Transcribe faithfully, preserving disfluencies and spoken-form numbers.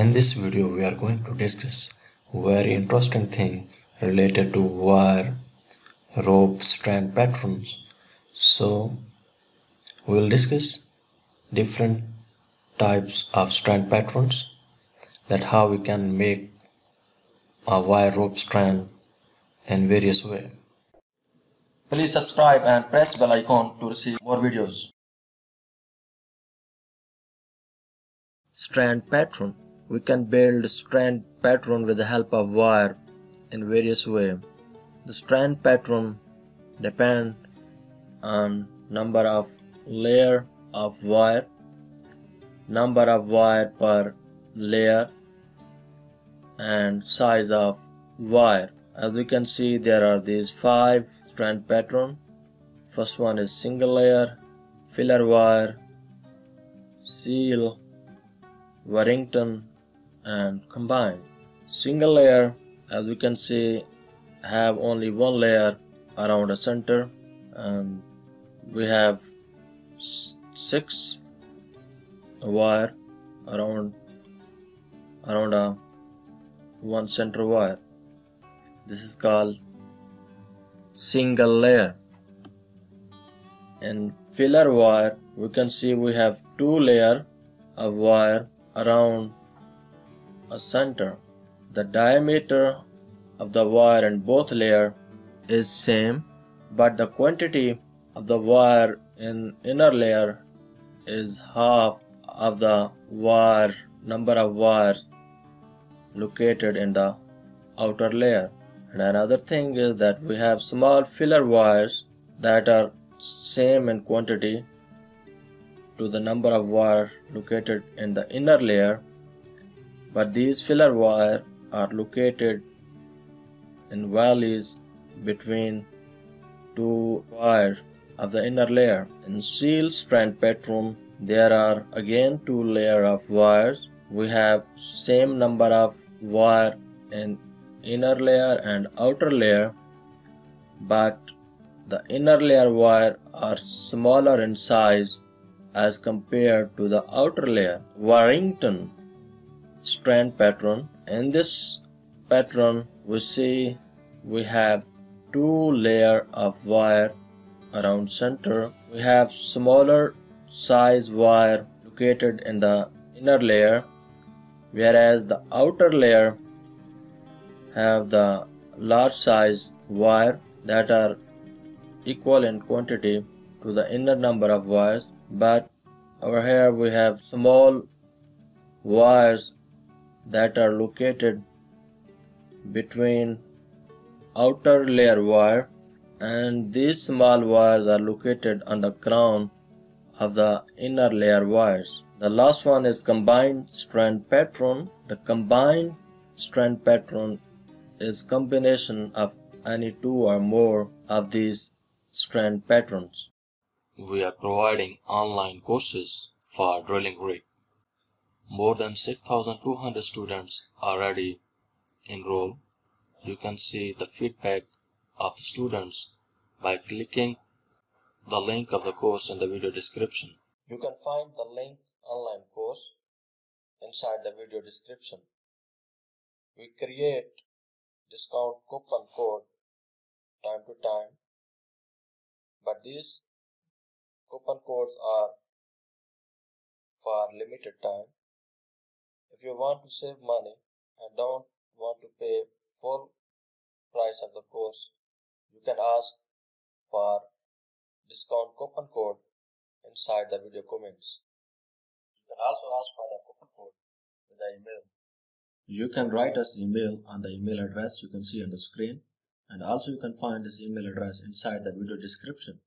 In this video we are going to discuss very interesting thing related to wire, rope, strand patterns. So we will discuss different types of strand patterns, that how we can make a wire rope strand in various ways. Please subscribe and press bell icon to receive more videos. Strand pattern. We can build strand pattern with the help of wire in various ways. The strand pattern depends on number of layer of wire, number of wire per layer, and size of wire. As you can see, there are these five strand pattern. First one is single layer, filler wire, seal, Warrington, and combined. Single layer, as you can see, have only one layer around the center, and we have six wire around around a one center wire. This is called single layer. In filler wire, we can see we have two layer of wire around a center. The diameter of the wire in both layer is same, but the quantity of the wire in inner layer is half of the wire number of wires located in the outer layer. And another thing is that we have small filler wires that are same in quantity to the number of wire located in the inner layer, but these filler wire are located in valleys between two wires of the inner layer. In seal strand pattern, there are again two layer of wires. We have same number of wire in inner layer and outer layer, but the inner layer wire are smaller in size as compared to the outer layer. Warrington strand pattern. In this pattern, we see we have two layer of wire around center. We have smaller size wire located in the inner layer, whereas the outer layer have the large size wire that are equal in quantity to the inner number of wires. But over here we have small wires that are located between outer layer wire, and these small wires are located on the crown of the inner layer wires. The last one is combined strand pattern. The combined strand pattern is combination of any two or more of these strand patterns. We are providing online courses for drilling rig. More than six thousand two hundred students already enroll. You can see the feedback of the students by clicking the link of the course in the video description. You can find the link online course inside the video description. We create discount coupon code time to time, but these coupon codes are for limited time. If you want to save money and don't want to pay full price of the course, you can ask for discount coupon code inside the video comments. You can also ask for the coupon code with the email. You can write us email on the email address you can see on the screen, and also you can find this email address inside the video description.